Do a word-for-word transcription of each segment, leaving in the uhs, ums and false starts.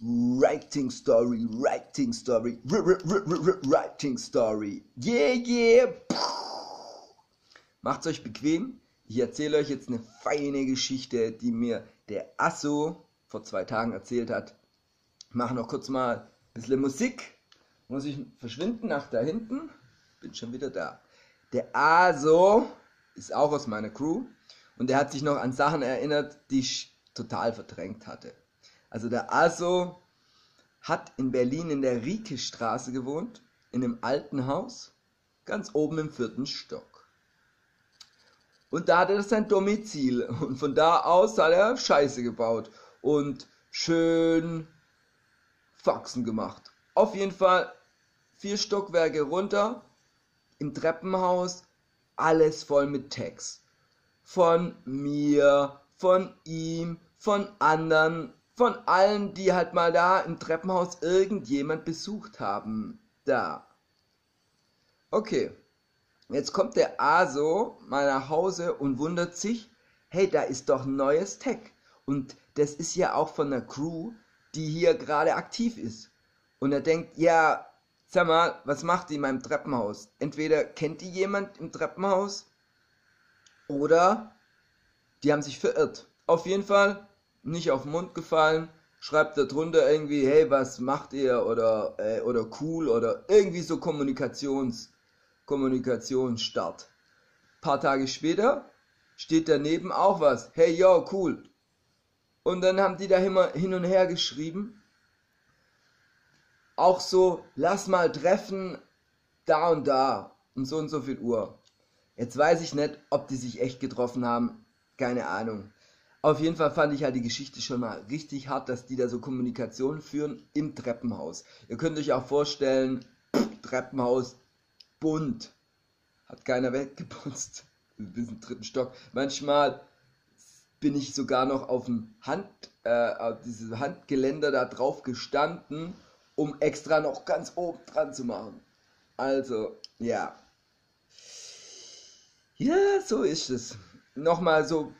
Writing Story, Writing Story, Writing Story. Yeah, yeah. Macht's euch bequem. Ich erzähle euch jetzt eine feine Geschichte, die mir der Asso vor zwei Tagen erzählt hat. Ich mache noch kurz mal ein bisschen Musik. Muss ich verschwinden nach da hinten? Bin schon wieder da. Der Asso ist auch aus meiner Crew und der hat sich noch an Sachen erinnert, die ich total verdrängt hatte. Also der Asso hat in Berlin in der Riekestraße gewohnt, in einem alten Haus, ganz oben im vierten Stock. Und da hatte das sein Domizil und von da aus hat er Scheiße gebaut und schön Faxen gemacht. Auf jeden Fall vier Stockwerke runter, im Treppenhaus, alles voll mit Tags. Von mir, von ihm, von anderen, von allen, die halt mal da im Treppenhaus irgendjemand besucht haben. Da. Okay. Jetzt kommt der Asso mal nach Hause und wundert sich, hey, da ist doch ein neues Tag. Und das ist ja auch von der Crew, die hier gerade aktiv ist. Und er denkt, ja, sag mal, was macht die in meinem Treppenhaus? Entweder kennt die jemand im Treppenhaus oder die haben sich verirrt. Auf jeden Fall nicht auf den Mund gefallen, schreibt da drunter irgendwie, hey, was macht ihr oder, äh, oder cool oder irgendwie so Kommunikations- Kommunikationsstart. Ein paar Tage später steht daneben auch was. Hey, yo, cool. Und dann haben die da immer hin und her geschrieben. Auch so, lass mal treffen, da und da. Und so und so viel Uhr. Jetzt weiß ich nicht, ob die sich echt getroffen haben. Keine Ahnung. Auf jeden Fall fand ich halt die Geschichte schon mal richtig hart, dass die da so Kommunikation führen im Treppenhaus. Ihr könnt euch auch vorstellen, Treppenhaus, bunt. Hat keiner weggeputzt. Bis zum dritten Stock. Manchmal bin ich sogar noch auf dem Hand, äh, auf dieses Handgeländer da drauf gestanden, um extra noch ganz oben dran zu machen. Also, ja. Ja, so ist es. Nochmal so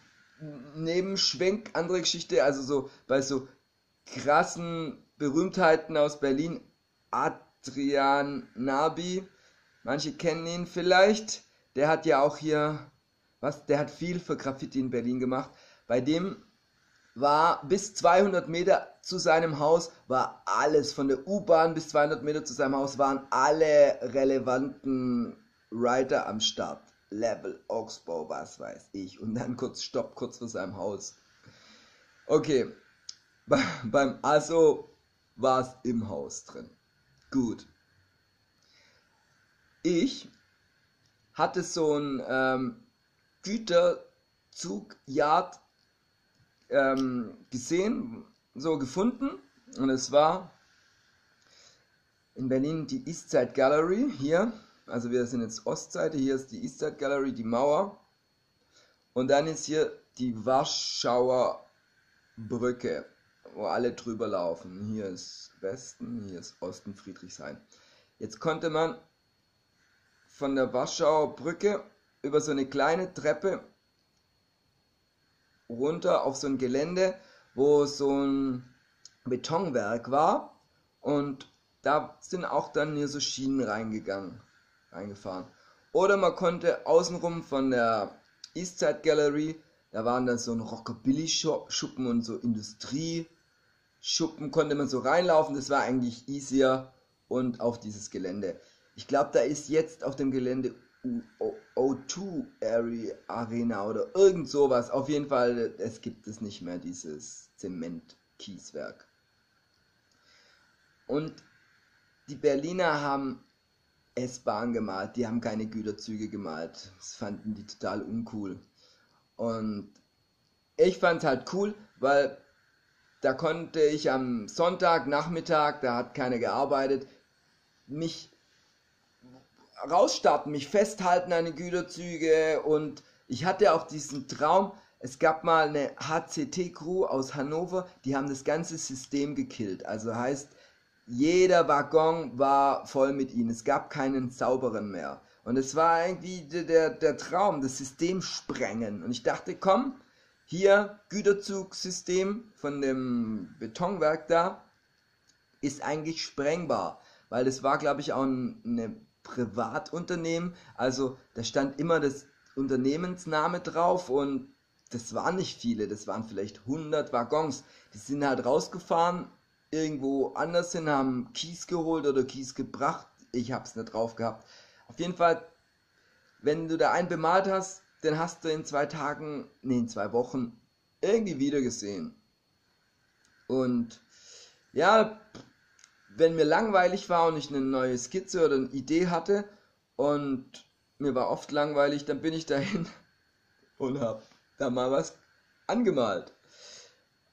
Nebenschwenk, andere Geschichte, also so bei so krassen Berühmtheiten aus Berlin. Adrian Nabi. Manche kennen ihn vielleicht, der hat ja auch hier, was, der hat viel für Graffiti in Berlin gemacht. Bei dem war bis zweihundert Meter zu seinem Haus, war alles, von der U-Bahn bis zweihundert Meter zu seinem Haus, waren alle relevanten Writer am Start. Level, Oxbow, was weiß ich. Und dann kurz Stopp, kurz vor seinem Haus. Okay, Be- beim Asso war es im Haus drin. Gut. Ich hatte so einen ähm, Güterzugyard ähm, gesehen, so gefunden. Und es war in Berlin die East Side Gallery, hier. Also wir sind jetzt Ostseite, hier ist die East Side Gallery, die Mauer. Und dann ist hier die Warschauer Brücke, wo alle drüber laufen. Hier ist Westen, hier ist Osten, Friedrichshain. Jetzt konnte man von der Warschauer Brücke über so eine kleine Treppe runter auf so ein Gelände, wo so ein Betonwerk war und da sind auch dann hier so Schienen reingegangen, reingefahren. Oder man konnte außenrum von der East Side Gallery, da waren dann so ein Rockabilly-Schuppen und so Industrieschuppen, konnte man so reinlaufen, das war eigentlich easier und auf dieses Gelände. Ich glaube, da ist jetzt auf dem Gelände O zwei Arena oder irgend sowas. Auf jeden Fall, es gibt es nicht mehr, dieses Zementkieswerk. Und die Berliner haben S-Bahn gemalt, die haben keine Güterzüge gemalt. Das fanden die total uncool. Und ich fand es halt cool, weil da konnte ich am Sonntagnachmittag, da hat keiner gearbeitet, mich rausstarten, mich festhalten an den Güterzüge und ich hatte auch diesen Traum, es gab mal eine H C T-Crew aus Hannover, die haben das ganze System gekillt, also heißt, jeder Waggon war voll mit ihnen, es gab keinen sauberen mehr und es war irgendwie der, der Traum, das System sprengen und ich dachte, komm, hier Güterzugsystem von dem Betonwerk da, ist eigentlich sprengbar, weil das war, glaube ich, auch ein eine Privatunternehmen, also da stand immer das Unternehmensname drauf und das waren nicht viele, das waren vielleicht hundert Waggons, die sind halt rausgefahren, irgendwo anders hin, haben Kies geholt oder Kies gebracht, ich hab's nicht drauf gehabt. Auf jeden Fall, wenn du da einen bemalt hast, dann hast du in zwei Tagen, nee, in zwei Wochen irgendwie wieder gesehen. Und ja, wenn mir langweilig war und ich eine neue Skizze oder eine Idee hatte und mir war oft langweilig, dann bin ich dahin und hab da mal was angemalt.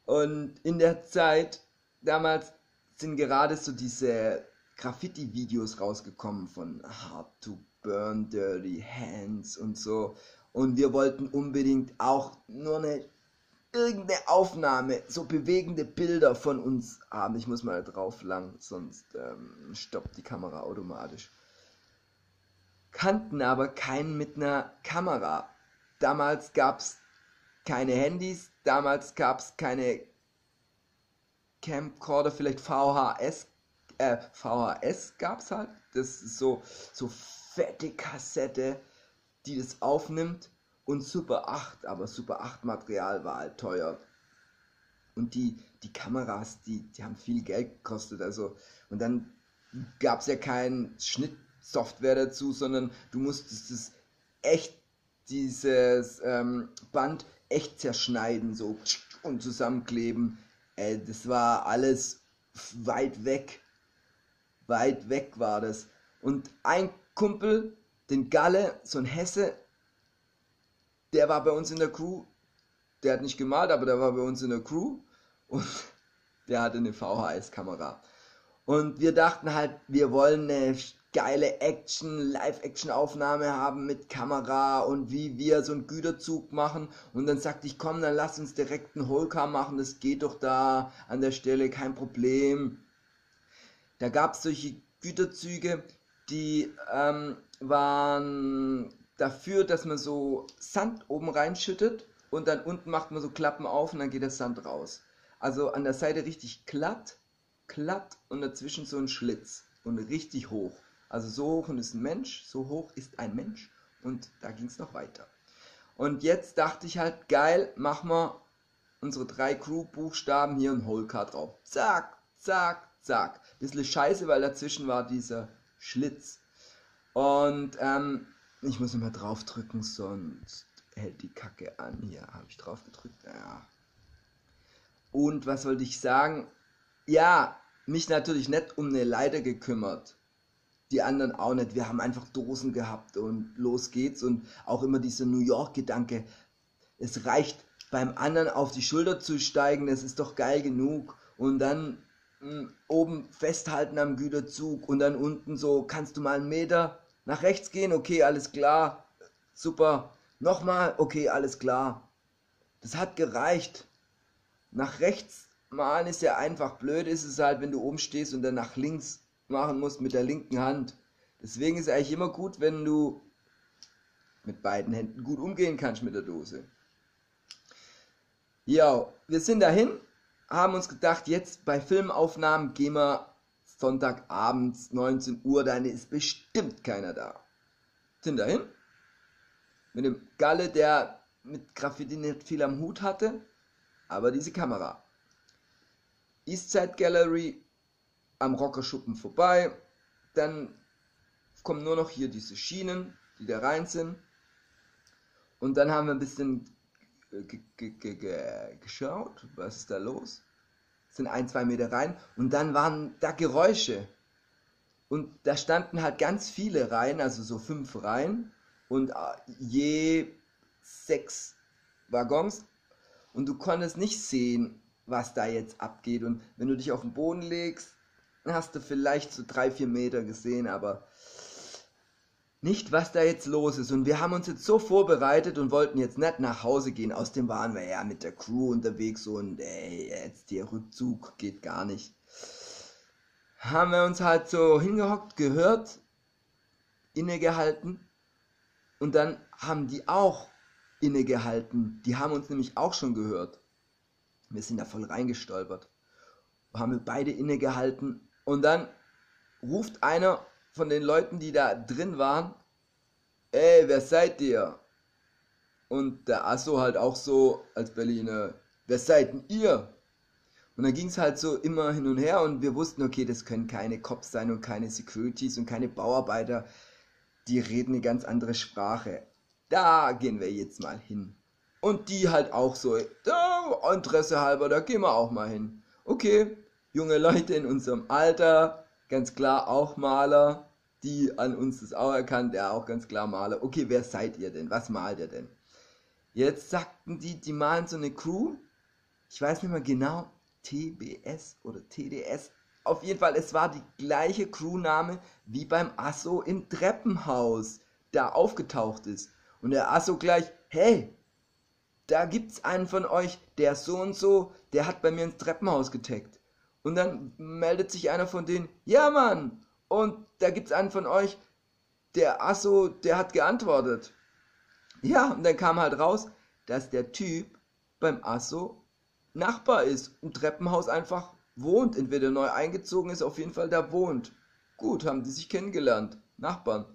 Und in der Zeit, damals sind gerade so diese Graffiti-Videos rausgekommen von Hard to burn dirty hands und so. Und wir wollten unbedingt auch nur eine irgendeine Aufnahme, so bewegende Bilder von uns haben. Ich muss mal drauf lang, sonst ähm, stoppt die Kamera automatisch. Kannten aber keinen mit einer Kamera. Damals gab es keine Handys, damals gab es keine Camcorder, vielleicht V H S. Äh, V H S gab es halt. Das ist so, so fette Kassette, die das aufnimmt. Und Super acht, aber Super acht Material war halt teuer. Und die, die Kameras, die, die haben viel Geld gekostet. Also, und dann gab es ja keine Schnittsoftware dazu, sondern du musstest das echt, dieses ähm, Band echt zerschneiden so und zusammenkleben. Äh, das war alles weit weg. Weit weg war das. Und ein Kumpel, den Galle, so ein Hesse, der war bei uns in der Crew, der hat nicht gemalt, aber der war bei uns in der Crew und der hatte eine V H S-Kamera. Und wir dachten halt, wir wollen eine geile Action, Live-Action-Aufnahme haben mit Kamera und wie wir so einen Güterzug machen. Und dann sagte ich, komm, dann lass uns direkt einen Holcar machen, das geht doch da an der Stelle, kein Problem. Da gab es solche Güterzüge, die ähm, waren dafür, dass man so Sand oben reinschüttet und dann unten macht man so Klappen auf und dann geht der Sand raus. Also an der Seite richtig glatt, glatt und dazwischen so ein Schlitz und richtig hoch. Also so hoch und ist ein Mensch, so hoch ist ein Mensch und da ging es noch weiter. Und jetzt dachte ich halt, geil, machen wir unsere drei Crew-Buchstaben hier ein Holcar drauf. Zack, zack, zack. Bisschen scheiße, weil dazwischen war dieser Schlitz. Und ähm, ich muss immer drauf drücken, sonst hält die Kacke an. Hier habe ich drauf gedrückt. Ja. Und was wollte ich sagen? Ja, mich natürlich nicht um eine Leiter gekümmert. Die anderen auch nicht. Wir haben einfach Dosen gehabt und los geht's. Und auch immer dieser New York-Gedanke. Es reicht, beim anderen auf die Schulter zu steigen. Das ist doch geil genug. Und dann mh, oben festhalten am Güterzug. Und dann unten so, kannst du mal einen Meter nach rechts gehen, okay, alles klar, super, nochmal, okay, alles klar, das hat gereicht. Nach rechts malen ist ja einfach, blöd ist es halt, wenn du oben stehst und dann nach links machen musst mit der linken Hand. Deswegen ist es eigentlich immer gut, wenn du mit beiden Händen gut umgehen kannst mit der Dose. Ja, wir sind dahin, haben uns gedacht, jetzt bei Filmaufnahmen gehen wir Sonntagabends, neunzehn Uhr, dann ist bestimmt keiner da. Sind dahin. Mit dem Galle, der mit Graffiti nicht viel am Hut hatte, aber diese Kamera. East Side Gallery, am Rockerschuppen vorbei. Dann kommen nur noch hier diese Schienen, die da rein sind. Und dann haben wir ein bisschen geschaut, was ist da los? Sind ein, zwei Meter rein und dann waren da Geräusche. Und da standen halt ganz viele Reihen, also so fünf Reihen und je sechs Waggons. Und du konntest nicht sehen, was da jetzt abgeht. Und wenn du dich auf den Boden legst, hast du vielleicht so drei, vier Meter gesehen, aber nicht, was da jetzt los ist. Und wir haben uns jetzt so vorbereitet und wollten jetzt nicht nach Hause gehen. Außerdem waren wir ja mit der Crew unterwegs und ey, jetzt der Rückzug geht gar nicht. Haben wir uns halt so hingehockt, gehört, innegehalten und dann haben die auch innegehalten. Die haben uns nämlich auch schon gehört. Wir sind da voll reingestolpert. haben wir beide innegehalten und dann ruft einer von den Leuten, die da drin waren, ey, wer seid ihr? Und der Asso halt auch so als Berliner, wer seid denn ihr? Und dann ging es halt so immer hin und her und wir wussten, okay, das können keine Cops sein und keine Securities und keine Bauarbeiter, die reden eine ganz andere Sprache. Da gehen wir jetzt mal hin. Und die halt auch so, da, Interesse halber, da gehen wir auch mal hin. Okay, junge Leute in unserem Alter, ganz klar auch Maler, die an uns das auch erkannt, ja auch ganz klar Maler. Okay, wer seid ihr denn? Was malt ihr denn? Jetzt sagten die, die malen so eine Crew, ich weiß nicht mehr genau, T B S oder T D S. Auf jeden Fall, es war die gleiche Crewname wie beim Asso im Treppenhaus, da aufgetaucht ist. Und der Asso gleich, hey, da gibt's einen von euch, der so und so, der hat bei mir ins Treppenhaus getaggt. Und dann meldet sich einer von denen, ja Mann, und da gibt's einen von euch, der Asso, der hat geantwortet. Ja, und dann kam halt raus, dass der Typ beim Asso Nachbar ist, im Treppenhaus einfach wohnt, entweder neu eingezogen ist, auf jeden Fall da wohnt. Gut, haben die sich kennengelernt, Nachbarn.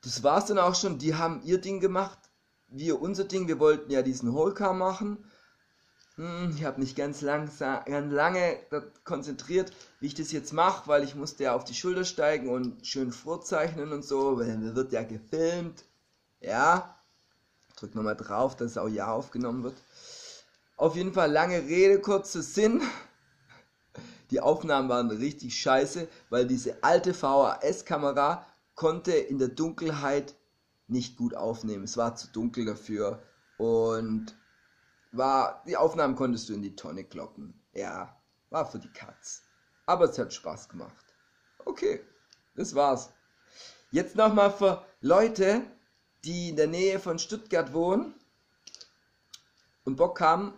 Das war's dann auch schon, die haben ihr Ding gemacht, wir unser Ding, wir wollten ja diesen Holka machen. Hm, ich habe mich ganz, langsam, ganz lange konzentriert, wie ich das jetzt mache, weil ich musste ja auf die Schulter steigen und schön vorzeichnen und so, weil mir wird ja gefilmt. Ja, drück nochmal drauf, dass es auch ja aufgenommen wird. Auf jeden Fall lange Rede, kurzer Sinn. Die Aufnahmen waren richtig scheiße, weil diese alte V H S-Kamera konnte in der Dunkelheit nicht gut aufnehmen. Es war zu dunkel dafür und war, die Aufnahmen konntest du in die Tonne kloppen. Ja, war für die Katz. Aber es hat Spaß gemacht. Okay, das war's. Jetzt nochmal für Leute, die in der Nähe von Stuttgart wohnen und Bock haben,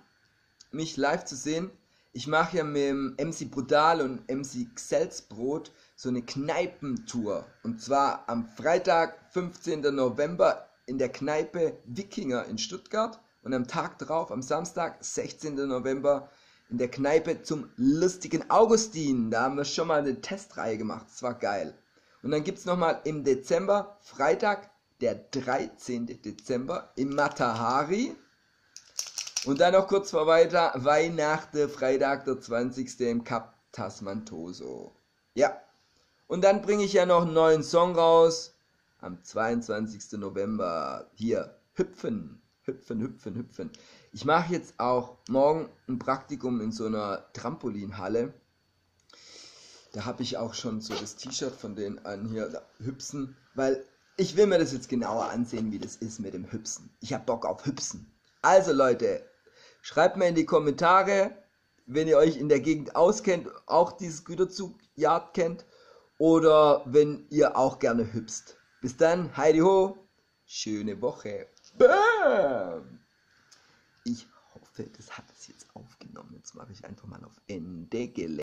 mich live zu sehen. Ich mache ja mit dem M C Brudal und M C Xelsbrot so eine Kneipentour. Und zwar am Freitag, fünfzehnten November in der Kneipe Wikinger in Stuttgart. Und am Tag drauf, am Samstag, sechzehnten November in der Kneipe zum lustigen Augustin. Da haben wir schon mal eine Testreihe gemacht. Das war geil. Und dann gibt es nochmal im Dezember, Freitag, der dreizehnten Dezember im Matahari. Und dann noch kurz vor weiter, Weihnachten, Freitag, der zwanzigsten im Kap Tasman-Toso. Ja, und dann bringe ich ja noch einen neuen Song raus am zweiundzwanzigsten November. Hier, hüpfen, hüpfen, hüpfen, hüpfen. Ich mache jetzt auch morgen ein Praktikum in so einer Trampolinhalle. Da habe ich auch schon so das T-Shirt von denen an hier, da, hüpsen, weil ich will mir das jetzt genauer ansehen, wie das ist mit dem Hüpsen. Ich habe Bock auf Hüpsen. Also Leute, schreibt mir in die Kommentare, wenn ihr euch in der Gegend auskennt, auch dieses Güterzugjagd kennt oder wenn ihr auch gerne hüpst. Bis dann, heidi ho, schöne Woche. Bam! Ich hoffe, das hat es jetzt aufgenommen. Jetzt mache ich einfach mal auf Ende gelegt.